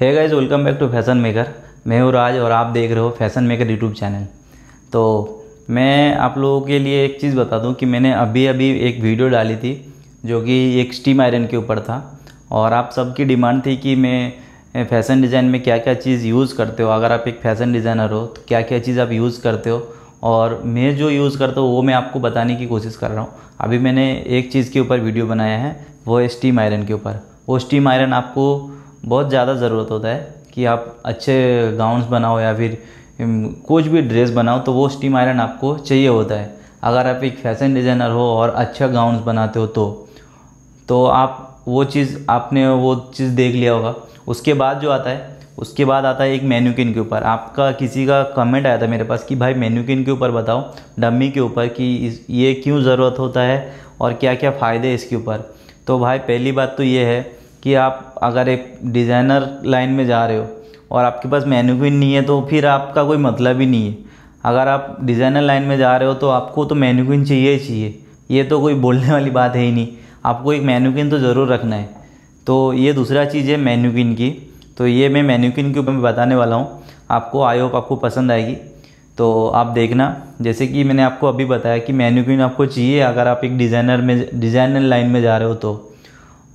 Hey guys, welcome back to fashion maker. मैं हूँ राज और आप देख रहे हो फैशन मेकर यूट्यूब चैनल। तो मैं आप लोगों के लिए एक चीज़ बता दूं कि मैंने अभी एक वीडियो डाली थी जो कि एक स्टीम आयरन के ऊपर था, और आप सबकी डिमांड थी कि मैं फैशन डिज़ाइन में क्या क्या चीज़ यूज़ करते हो, अगर आप एक फैशन डिज़ाइनर हो तो क्या क्या चीज़ आप यूज़ करते हो। और मैं जो यूज़ करता हूँ वो मैं आपको बताने की कोशिश कर रहा हूँ। अभी मैंने एक चीज़ के ऊपर वीडियो बनाया है, वो है स्टीम आयरन के ऊपर। वो स्टीम आयरन आपको बहुत ज़्यादा ज़रूरत होता है कि आप अच्छे गाउन्स बनाओ या फिर कुछ भी ड्रेस बनाओ, तो वो स्टीम आयरन आपको चाहिए होता है। अगर आप एक फैशन डिज़ाइनर हो और अच्छा गाउन्स बनाते हो तो आप आपने वो चीज़ देख लिया होगा। उसके बाद जो आता है, उसके बाद आता है एक मैन्यूकिन के ऊपर। आपका किसी का कमेंट आया था मेरे पास कि भाई मैन्यूकिन के ऊपर बताओ, डम्मी के ऊपर, कि ये क्यों ज़रूरत होता है और क्या क्या फ़ायदे इसके ऊपर। तो भाई पहली बात तो ये है कि आप अगर एक डिज़ाइनर लाइन में जा रहे हो और आपके पास मैन्यूकिन नहीं है तो फिर आपका कोई मतलब ही नहीं है। अगर आप डिज़ाइनर लाइन में जा रहे हो तो आपको तो मैन्यूकिन चाहिए ही चाहिए, ये तो कोई बोलने वाली बात है ही नहीं। आपको एक मैन्यूकिन तो ज़रूर रखना है। तो ये दूसरा चीज़ है मैन्यूकिन की। तो ये मैं मैन्यूकिन के ऊपर बताने वाला हूँ आपको। आई होप आपको पसंद आएगी, तो आप देखना। जैसे कि मैंने आपको अभी बताया कि मैन्यूकिन आपको चाहिए अगर आप एक डिज़ाइनर लाइन में जा रहे हो तो।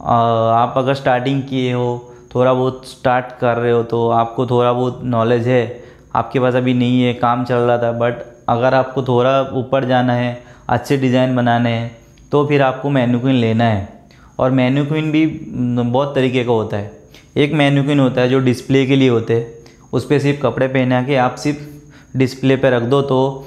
आप अगर स्टार्टिंग किए हो, थोड़ा बहुत स्टार्ट कर रहे हो, तो आपको थोड़ा बहुत नॉलेज है, आपके पास अभी नहीं है, काम चल रहा था, बट अगर आपको थोड़ा ऊपर जाना है, अच्छे डिज़ाइन बनाने हैं, तो फिर आपको मैन्यूकिन लेना है। और मैन्यूकिन भी बहुत तरीके का होता है। एक मैन्यूकिन होता है जो डिस्प्ले के लिए होते हैं, उस पर सिर्फ कपड़े पहना के आप सिर्फ डिस्प्ले पर रख दो, तो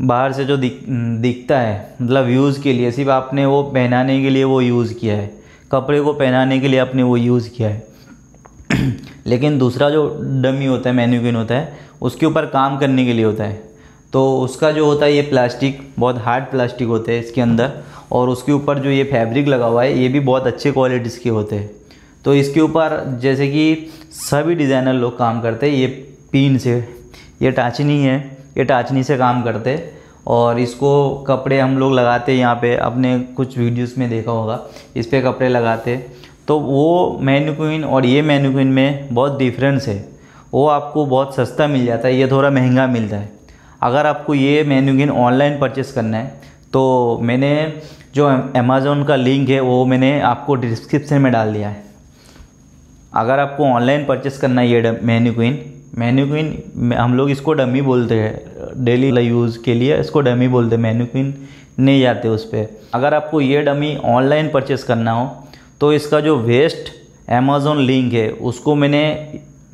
बाहर से जो दिखता है, मतलब यूज़ के लिए सिर्फ आपने वो पहनाने के लिए वो यूज़ किया है, कपड़े को पहनाने के लिए आपने वो यूज़ किया है। लेकिन दूसरा जो डमी होता है, मैन्यूकिन होता है, उसके ऊपर काम करने के लिए होता है। तो उसका जो होता है, ये प्लास्टिक, बहुत हार्ड प्लास्टिक होते हैं इसके अंदर, और उसके ऊपर जो ये फैब्रिक लगा हुआ है ये भी बहुत अच्छे क्वालिटीज़ के होते हैं। तो इसके ऊपर जैसे कि सभी डिज़ाइनर लोग काम करते हैं, ये पिन से, ये टाचनी है, ये टाचनी से काम करते हैं, और इसको कपड़े हम लोग लगाते हैं यहाँ पे, अपने कुछ वीडियोस में देखा होगा, इस पर कपड़े लगाते। तो वो मैन्यूकिन और ये मैन्यूकिन में बहुत डिफरेंस है। वो आपको बहुत सस्ता मिल जाता है, ये थोड़ा महंगा मिलता है। अगर आपको ये मैन्यूकिन ऑनलाइन परचेस करना है तो मैंने जो अमेज़ोन का लिंक है वो मैंने आपको डिस्क्रिप्शन में डाल दिया है। अगर आपको ऑनलाइन परचेस करना है ये मैन्यूकिन, हम लोग इसको डमी बोलते हैं, डेली यूज़ के लिए इसको डमी बोलते हैं, मैन्यूकिन नहीं जाते उस पर। अगर आपको ये डमी ऑनलाइन परचेस करना हो तो इसका जो वेस्ट अमेज़ोन लिंक है उसको मैंने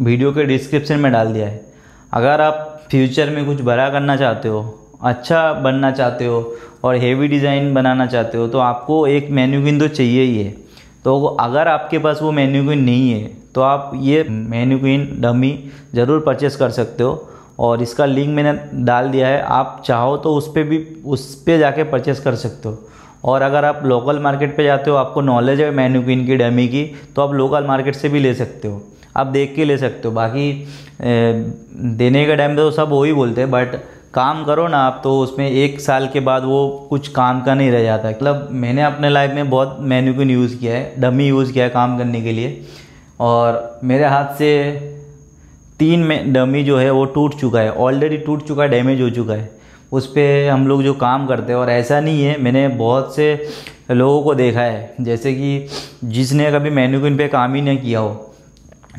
वीडियो के डिस्क्रिप्शन में डाल दिया है। अगर आप फ्यूचर में कुछ बड़ा करना चाहते हो, अच्छा बनना चाहते हो और हेवी डिज़ाइन बनाना चाहते हो, तो आपको एक मैन्यूकिन तो चाहिए ही है। तो अगर आपके पास वो मैन्यूकिन नहीं है तो आप ये मैन्यूकिन डमी ज़रूर परचेस कर सकते हो, और इसका लिंक मैंने डाल दिया है। आप चाहो तो उस पर जाके परचेस कर सकते हो। और अगर आप लोकल मार्केट पे जाते हो, आपको नॉलेज है मैन्यूकिन की, डमी की, तो आप लोकल मार्केट से भी ले सकते हो, आप देख के ले सकते हो। बाकी देने के टाइम तो सब वही बोलते हैं, बट काम करो ना आप, तो उसमें एक साल के बाद वो कुछ काम का नहीं रह जाता। मतलब मैंने अपने लाइफ में बहुत मैन्यूकिन यूज़ किया है, डमी यूज़ किया है काम करने के लिए, और मेरे हाथ से 3 में डमी जो है वो टूट चुका है, ऑलरेडी टूट चुका है, डैमेज हो चुका है। उस पर हम लोग जो काम करते हैं, और ऐसा नहीं है, मैंने बहुत से लोगों को देखा है, जैसे कि जिसने कभी मैन्यूकिन पे काम ही नहीं किया हो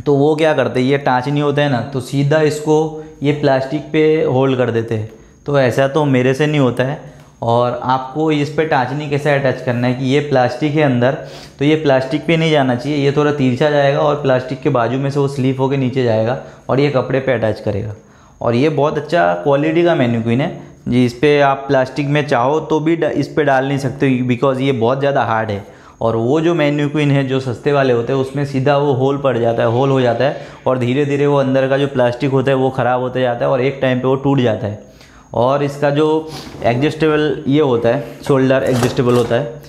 तो वो क्या करते हैं, ये टाँचनी होता है ना, तो सीधा इसको ये प्लास्टिक पे होल्ड कर देते हैं। तो ऐसा तो मेरे से नहीं होता है। और आपको इस पर टाँचनी कैसे अटैच करना है कि ये प्लास्टिक है अंदर, तो ये प्लास्टिक पे नहीं जाना चाहिए, ये थोड़ा तिरछा जाएगा और प्लास्टिक के बाजू में से वो स्लीप होकर नीचे जाएगा और ये कपड़े पे अटैच करेगा। और ये बहुत अच्छा क्वालिटी का मैन्यूकिन है जी। इस पर आप प्लास्टिक में चाहो तो भी इस पर डाल नहीं सकते, बिकॉज़ ये बहुत ज़्यादा हार्ड है। और वो जो मैन्यूकिन है जो सस्ते वाले होते हैं उसमें सीधा वो होल पड़ जाता है, होल हो जाता है, और धीरे धीरे वो अंदर का जो प्लास्टिक होता है वो ख़राब होता जाता है और एक टाइम पे वो टूट जाता है। और इसका जो एडजस्टेबल ये होता है, शोल्डर एडजस्टेबल होता है,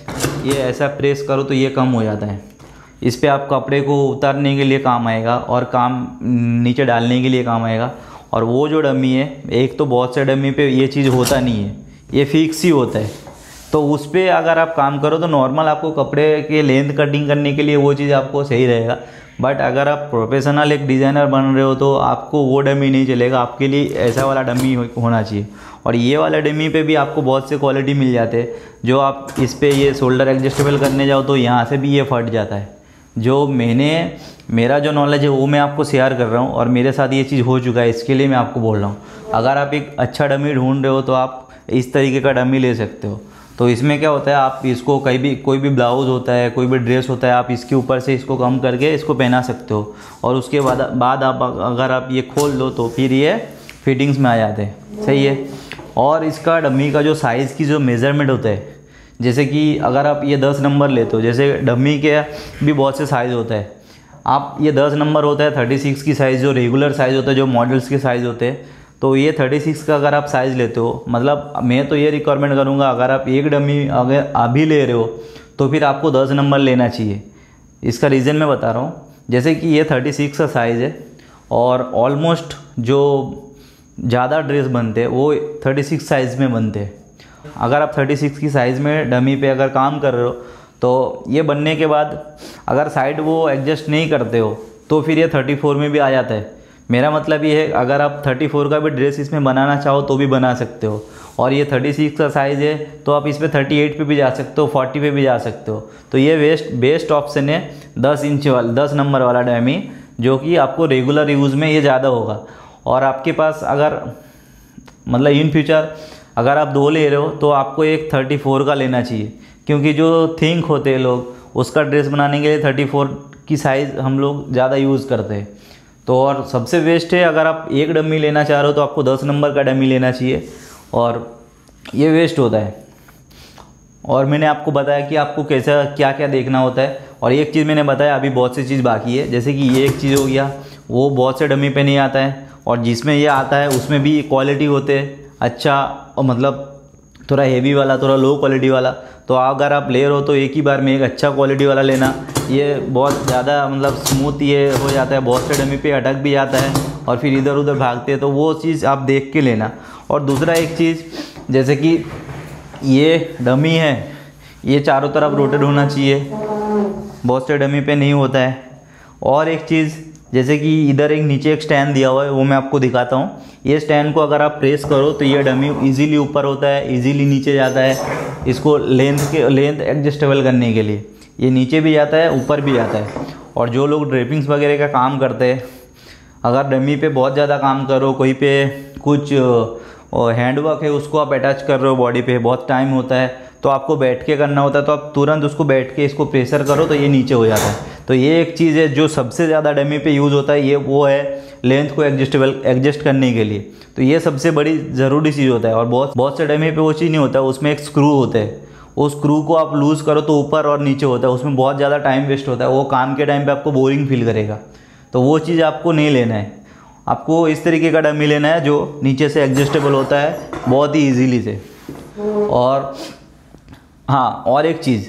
ये ऐसा प्रेस करो तो ये कम हो जाता है। इस पर आप कपड़े को उतारने के लिए काम आएगा और काम नीचे डालने के लिए काम आएगा। और वो जो डमी है, एक तो बहुत से डमी पे ये चीज़ होता नहीं है, ये फिक्स ही होता है, तो उस पर अगर आप काम करो तो नॉर्मल आपको कपड़े के लेंथ कटिंग करने के लिए वो चीज़ आपको सही रहेगा। बट अगर आप प्रोफेशनल एक डिज़ाइनर बन रहे हो तो आपको वो डमी नहीं चलेगा, आपके लिए ऐसा वाला डमी होना चाहिए। और ये वाला डमी पे भी आपको बहुत से क्वालिटी मिल जाते हैं, जो आप इस पर ये शोल्डर एडजस्टेबल करने जाओ तो यहाँ से भी ये फट जाता है। जो मेरा जो नॉलेज है वो मैं आपको शेयर कर रहा हूँ और मेरे साथ ये चीज़ हो चुका है, इसके लिए मैं आपको बोल रहा हूँ। अगर आप एक अच्छा डमी ढूंढ रहे हो तो आप इस तरीके का डमी ले सकते हो। तो इसमें क्या होता है, आप इसको कोई भी ब्लाउज़ होता है, कोई भी ड्रेस होता है, आप इसके ऊपर से इसको कम करके इसको पहना सकते हो। और उसके बाद आप अगर आप ये खोल दो तो फिर ये फिटिंग्स में आ जाते हैं, सही है। और इसका डमी का जो साइज़ की जो मेज़रमेंट होता है, जैसे कि अगर आप ये 10 नंबर लेते हो, जैसे डमी के भी बहुत से साइज़ होता है, आप ये 10 नंबर होता है 36 की साइज़ जो रेगुलर साइज़ होता है, जो मॉडल्स के साइज़ होते हैं। तो ये 36 का अगर आप साइज़ लेते हो, मतलब मैं तो ये रिक्वायरमेंट करूँगा अगर आप एक डमी अगर अभी ले रहे हो तो फिर आपको 10 नंबर लेना चाहिए। इसका रीज़न मैं बता रहा हूँ, जैसे कि ये 36 का साइज़ है और ऑलमोस्ट जो ज़्यादा ड्रेस बनते हैं वो 36 साइज़ में बनते हैं। अगर आप 36 की साइज़ में डमी पे अगर काम कर रहे हो तो ये बनने के बाद अगर साइड वो एडजस्ट नहीं करते हो तो फिर ये 34 में भी आ जाता है। मेरा मतलब ये है अगर आप 34 का भी ड्रेस इसमें बनाना चाहो तो भी बना सकते हो। और ये 36 का साइज़ है तो आप इस पर 38 पे भी जा सकते हो, 40 पे भी जा सकते हो। तो ये बेस्ट ऑप्शन है 10 नंबर वाला डमी, जो कि आपको रेगुलर यूज़ में ये ज़्यादा होगा। और आपके पास अगर मतलब इन फ्यूचर अगर आप 2 ले रहे हो तो आपको एक 34 का लेना चाहिए, क्योंकि जो थिंक होते हैं लोग उसका ड्रेस बनाने के लिए 34 की साइज़ हम लोग ज़्यादा यूज़ करते हैं। तो और सबसे बेस्ट है अगर आप एक डमी लेना चाह रहे हो तो आपको 10 नंबर का डमी लेना चाहिए और ये वेस्ट होता है। और मैंने आपको बताया कि आपको कैसा क्या क्या देखना होता है। और एक चीज़ मैंने बताया, अभी बहुत सी चीज़ बाकी है, जैसे कि ये एक चीज़ हो गया, वो बहुत से डमी पे नहीं आता है। और जिसमें ये आता है उसमें भी क्वालिटी होते हैं अच्छा, मतलब थोड़ा हेवी वाला, थोड़ा लो क्वालिटी वाला। तो अगर आप ले रहे हो तो एक ही बार में एक अच्छा क्वालिटी वाला लेना, ये बहुत ज़्यादा मतलब स्मूथ ये हो जाता है, बहुत से डमी पे अटक भी जाता है और फिर इधर उधर भागते हैं। तो वो चीज़ आप देख के लेना। और दूसरा एक चीज़, जैसे कि ये डमी है, ये चारों तरफ रोटेट होना चाहिए, बहुत से डमी पे नहीं होता है। और एक चीज़, जैसे कि इधर एक नीचे एक स्टैंड दिया हुआ है, वो मैं आपको दिखाता हूँ। ये स्टैंड को अगर आप प्रेस करो तो ये डमी इजीली ऊपर होता है, इजीली नीचे जाता है। इसको लेंथ एडजस्टेबल करने के लिए ये नीचे भी जाता है, ऊपर भी जाता है। और जो लोग ड्रेपिंग्स वगैरह का काम करते हैं, अगर डमी पे बहुत ज़्यादा काम करो, कोई पे कुछ हैंडवर्क है उसको आप अटैच कर रहे हो बॉडी पे, बहुत टाइम होता है तो आपको बैठ के करना होता है, तो आप तुरंत उसको बैठ के इसको प्रेशर करो तो ये नीचे हो जाता है। तो ये एक चीज़ है जो सबसे ज़्यादा डमी पे यूज़ होता है, ये वो है लेंथ को एडजस्ट करने के लिए। तो ये सबसे बड़ी ज़रूरी चीज़ होता है। और बहुत से डमी पे वो चीज़ नहीं होता है, उसमें एक स्क्रू होता है, उस स्क्रू को आप लूज़ करो तो ऊपर और नीचे होता है, उसमें बहुत ज़्यादा टाइम वेस्ट होता है, वो काम के टाइम पर आपको बोरिंग फील करेगा। तो वो चीज़ आपको नहीं लेना है, आपको इस तरीके का डमी लेना है जो नीचे से एडजस्टेबल होता है बहुत ही ईजीली से। और हाँ, और एक चीज़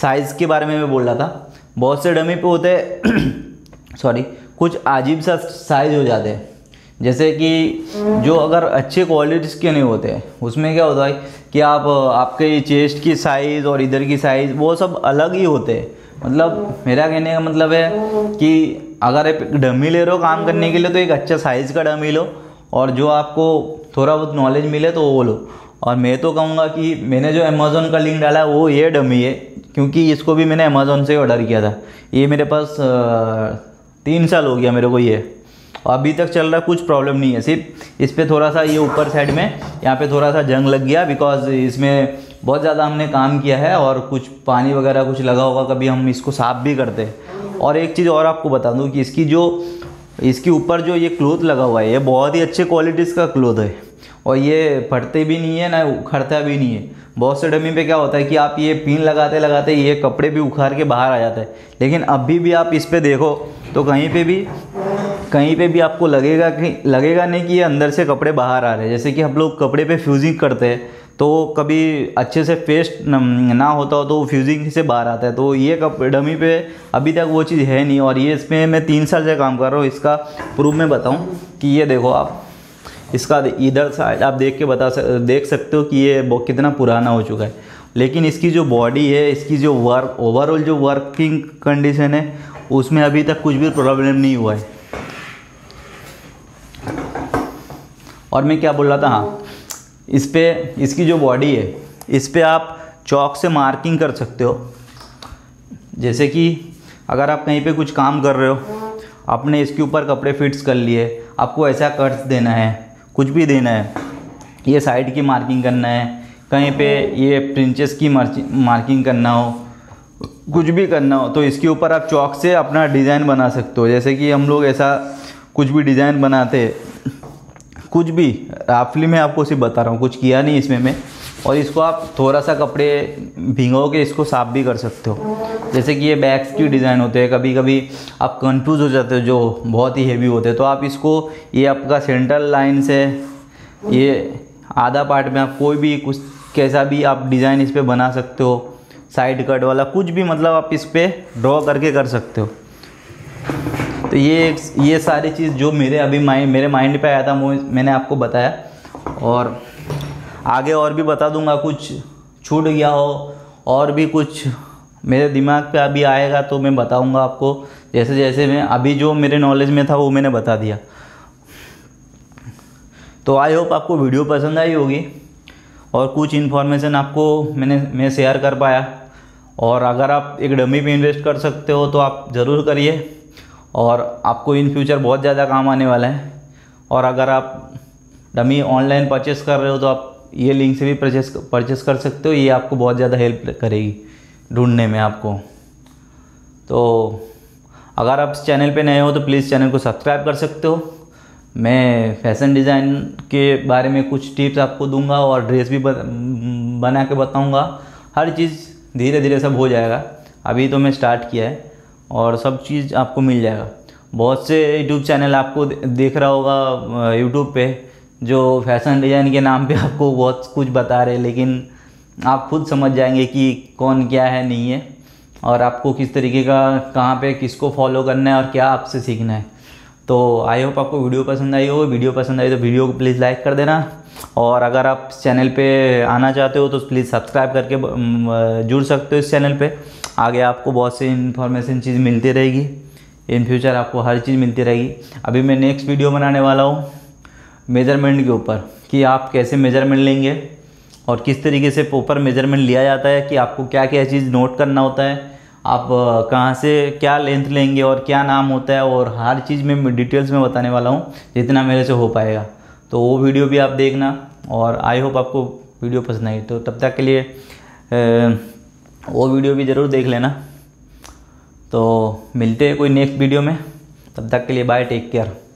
साइज़ के बारे में मैं बोल रहा था, बहुत से डमी पे होते हैं कुछ अजीब सा साइज़ हो जाते हैं, जैसे कि जो अगर अच्छे क्वालिटीज़ के नहीं होते हैं। उसमें क्या होता है कि आपके चेस्ट की साइज़ और इधर की साइज़ वो सब अलग ही होते हैं। मतलब मेरा कहने का मतलब है कि अगर आप डमी ले रहे हो काम करने के लिए तो एक अच्छा साइज़ का डमी लो, और जो आपको थोड़ा बहुत नॉलेज मिले तो वो लो। और मैं तो कहूँगा कि मैंने जो अमेज़ोन का लिंक डाला वो ये डमी है, क्योंकि इसको भी मैंने अमेज़ोन से ऑर्डर किया था। ये मेरे पास 3 साल हो गया मेरे को ये, और अभी तक चल रहा, कुछ प्रॉब्लम नहीं है। सिर्फ इस पर थोड़ा सा ये ऊपर साइड में यहाँ पे थोड़ा सा जंग लग गया, बिकॉज़ इसमें बहुत ज़्यादा हमने काम किया है और कुछ पानी वगैरह कुछ लगा होगा, कभी हम इसको साफ़ भी करते हैं। और एक चीज़ और आपको बता दूँ कि इसके ऊपर जो ये क्लोथ लगा हुआ है, ये बहुत ही अच्छे क्वालिटीज़ का क्लोथ है और ये फटते भी नहीं है ना उखड़ता भी नहीं है। बहुत से डमी पे क्या होता है कि आप ये पिन लगाते लगाते ये कपड़े भी उखाड़ के बाहर आ जाता है, लेकिन अभी भी आप इस पे देखो तो कहीं पे भी आपको लगेगा नहीं कि ये अंदर से कपड़े बाहर आ रहे हैं। जैसे कि हम लोग कपड़े पे फ्यूजिंग करते हैं तो कभी अच्छे से पेस्ट ना होता हो तो वो फ्यूजिंग से बाहर आता है। तो ये डमी पे अभी तक वो चीज़ है नहीं, और ये इसमें मैं 3 साल से काम कर रहा हूँ। इसका प्रूफ मैं बताऊँ कि ये देखो आप, इसका इधर साइड आप देख सकते हो कि ये कितना पुराना हो चुका है। लेकिन इसकी जो बॉडी है, इसकी जो वर्क ओवरऑल जो वर्किंग कंडीशन है, उसमें अभी तक कुछ भी प्रॉब्लम नहीं हुआ है। और मैं क्या बोल रहा था, हाँ, इस पर इसकी जो बॉडी है इस पर आप चॉक से मार्किंग कर सकते हो। जैसे कि अगर आप कहीं पे कुछ काम कर रहे हो, आपने इसके ऊपर कपड़े फिट्स कर लिए, आपको ऐसा कट्स देना है, कुछ भी देना है, ये साइड की मार्किंग करना है, कहीं पे ये प्रिंचेस की मार्किंग करना हो, कुछ भी करना हो, तो इसके ऊपर आप चॉक से अपना डिज़ाइन बना सकते हो। जैसे कि हम लोग ऐसा कुछ भी डिज़ाइन बनाते, कुछ भी राफली में आपको सिर्फ बता रहा हूँ, कुछ किया नहीं इसमें मैं। और इसको आप थोड़ा सा कपड़े भिगो के इसको साफ भी कर सकते हो। जैसे कि ये बैग्स की डिज़ाइन होते हैं, कभी कभी आप कंफ्यूज हो जाते हो, जो बहुत ही हेवी होते हैं, तो आप इसको, ये आपका सेंट्रल लाइन से ये आधा पार्ट में आप कोई भी कुछ कैसा भी आप डिज़ाइन इस पर बना सकते हो, साइड कट वाला कुछ भी, मतलब आप इस पर ड्रॉ करके कर सकते हो। तो ये सारी चीज़ जो मेरे अभी मेरे माइंड पे आया था मैंने आपको बताया। और आगे और भी बता दूंगा, कुछ छूट गया हो और भी कुछ मेरे दिमाग पे अभी आएगा तो मैं बताऊंगा आपको। जैसे जैसे मैं अभी जो मेरे नॉलेज में था वो मैंने बता दिया। तो आई होप आपको वीडियो पसंद आई होगी और कुछ इन्फॉर्मेशन आपको मैं शेयर कर पाया। और अगर आप एक डमी पे इन्वेस्ट कर सकते हो तो आप ज़रूर करिए, और आपको इन फ्यूचर बहुत ज़्यादा काम आने वाला है। और अगर आप डमी ऑनलाइन परचेस कर रहे हो तो आप ये लिंक से भी परचेस कर सकते हो, ये आपको बहुत ज़्यादा हेल्प करेगी ढूंढने में आपको। तो अगर आप चैनल पे नए हो तो प्लीज़ चैनल को सब्सक्राइब कर सकते हो। मैं फैशन डिज़ाइन के बारे में कुछ टिप्स आपको दूंगा और ड्रेस भी बना के बताऊँगा। हर चीज़ धीरे धीरे सब हो जाएगा, अभी तो मैं स्टार्ट किया है और सब चीज़ आपको मिल जाएगा। बहुत से यूट्यूब चैनल आपको देख रहा होगा यूट्यूब पे, जो फैशन डिज़ाइन के नाम पे आपको बहुत कुछ बता रहे, लेकिन आप खुद समझ जाएंगे कि कौन क्या है नहीं है, और आपको किस तरीके का कहाँ पे किसको फॉलो करना है और क्या आपसे सीखना है। तो आई होप आपको वीडियो पसंद आई हो। वीडियो पसंद आई तो वीडियो को प्लीज़ लाइक कर देना, और अगर आप चैनल पे आना चाहते हो तो प्लीज़ सब्सक्राइब करके जुड़ सकते हो इस चैनल पे। आगे आपको बहुत सी इन्फॉर्मेशन चीज़ मिलती रहेगी, इन फ्यूचर आपको हर चीज़ मिलती रहेगी। अभी मैं नेक्स्ट वीडियो बनाने वाला हूँ मेजरमेंट के ऊपर, कि आप कैसे मेजरमेंट लेंगे और किस तरीके से प्रॉपर मेजरमेंट लिया जाता है, कि आपको क्या क्या चीज़ नोट करना होता है, आप कहाँ से क्या लेंथ लेंगे और क्या नाम होता है, और हर चीज़ में डिटेल्स में बताने वाला हूँ जितना मेरे से हो पाएगा। तो वो वीडियो भी आप देखना, और आई होप आपको वीडियो पसंद आई। तो तब तक के लिए वो वीडियो भी ज़रूर देख लेना। तो मिलते हैं कोई नेक्स्ट वीडियो में, तब तक के लिए बाय, टेक केयर।